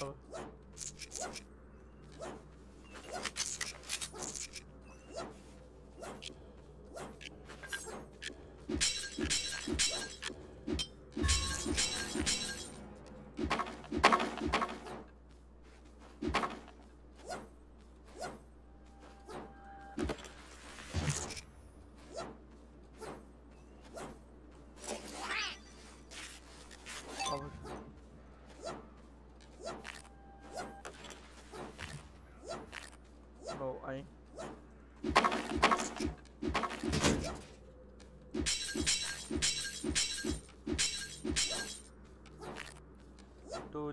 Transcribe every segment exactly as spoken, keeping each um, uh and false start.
Oh, I do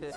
Yeah.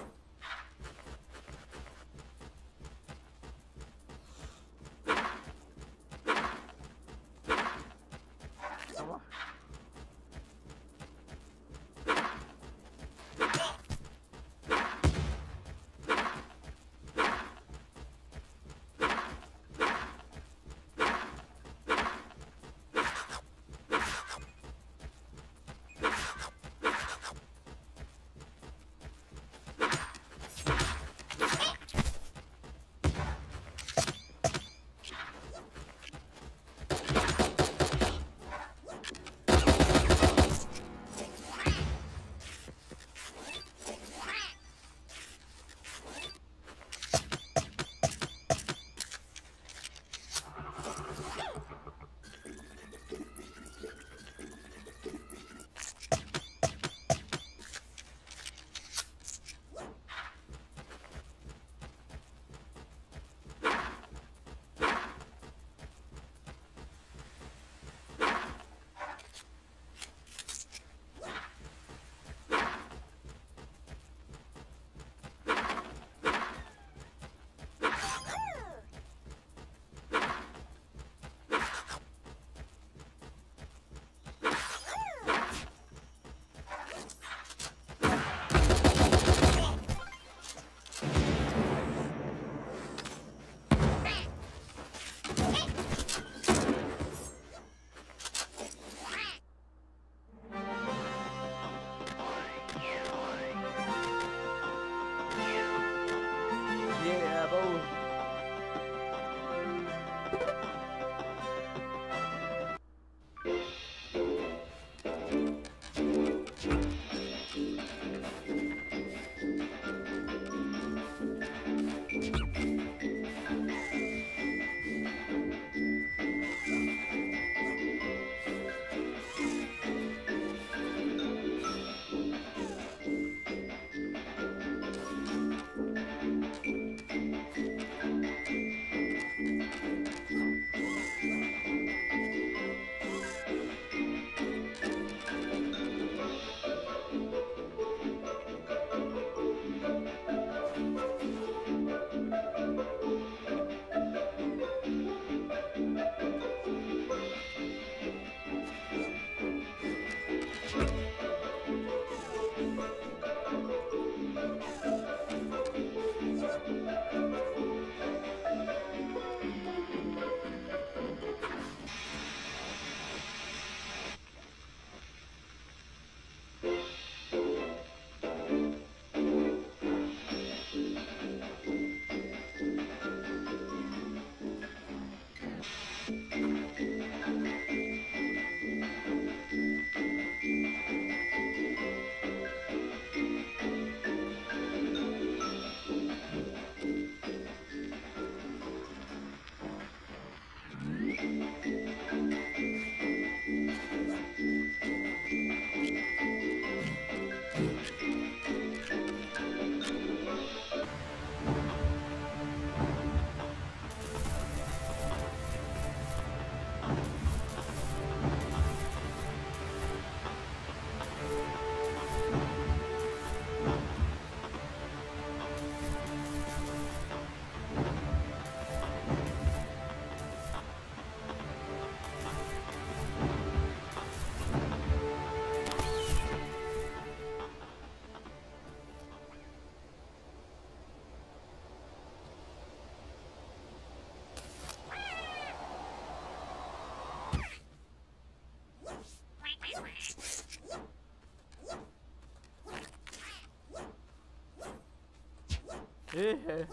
Ehe.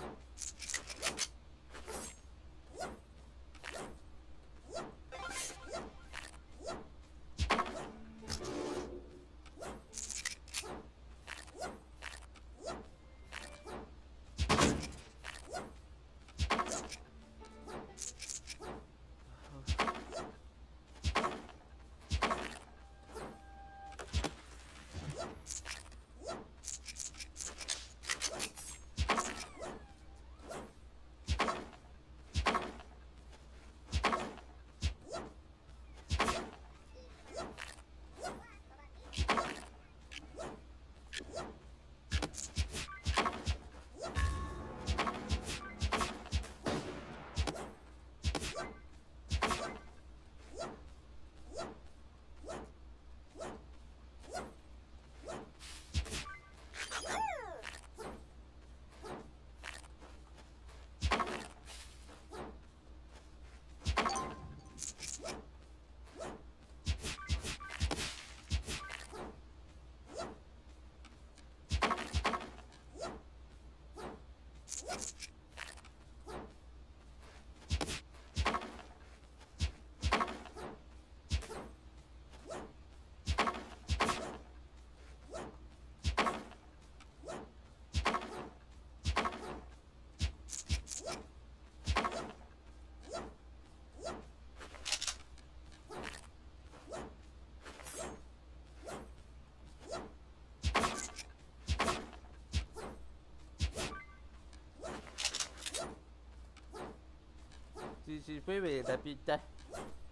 Si si quý vị đã bị chạy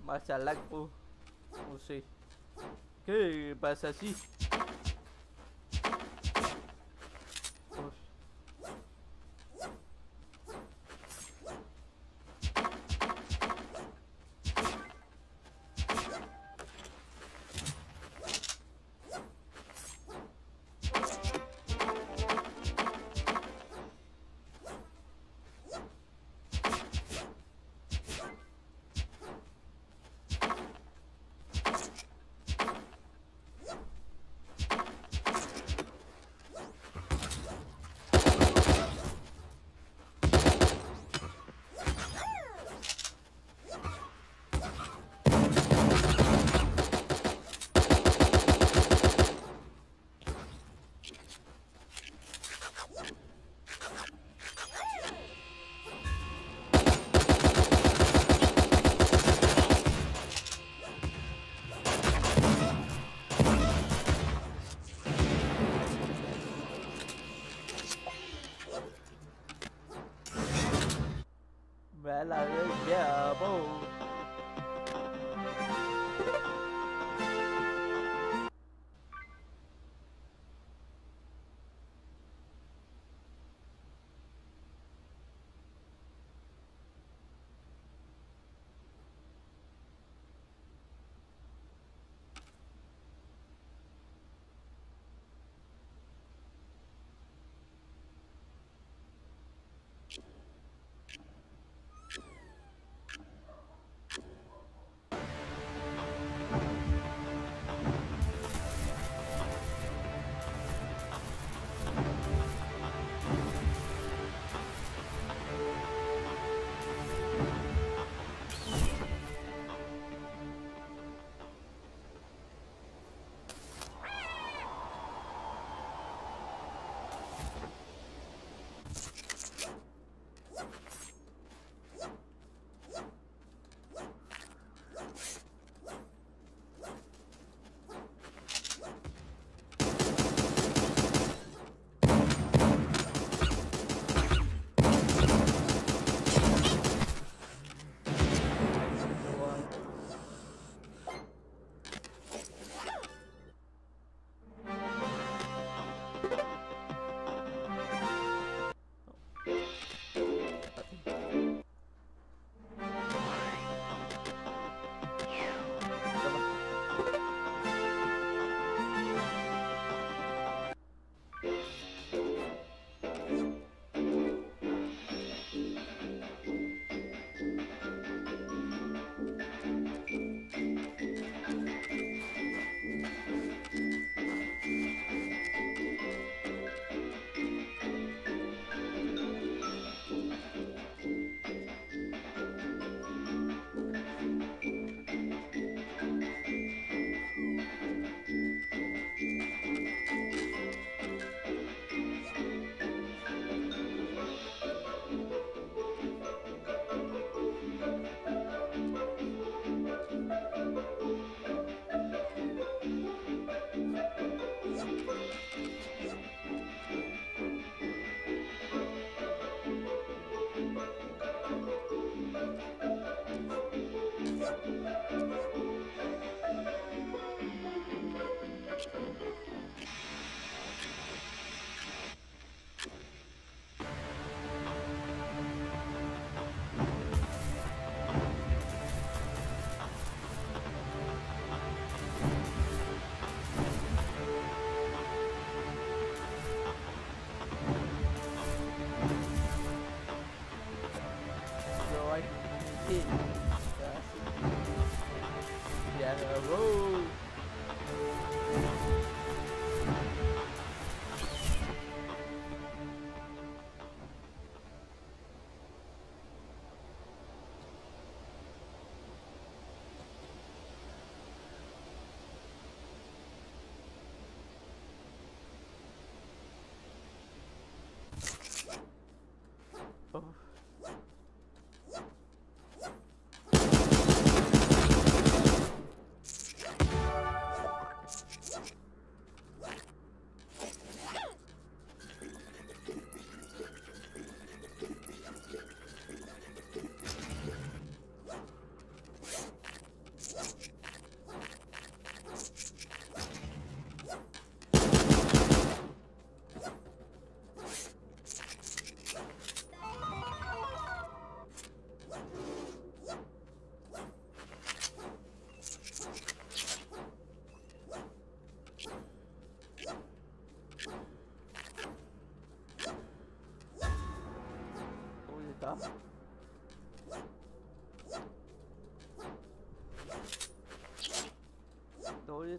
masalak u usi que pasa así.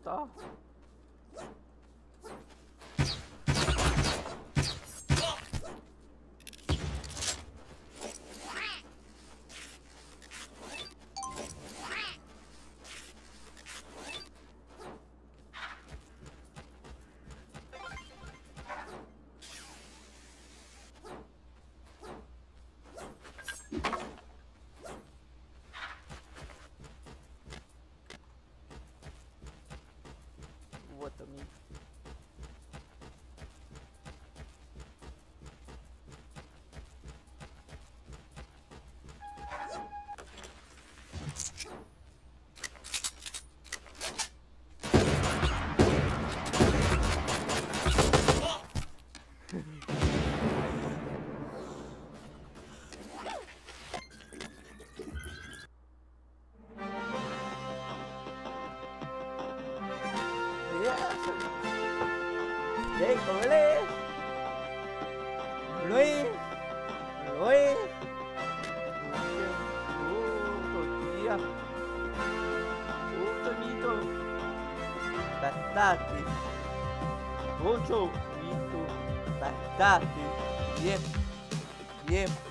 et al. Đấy, có lẽ lối lối tia o tonito batate ocho mito batate yep yep.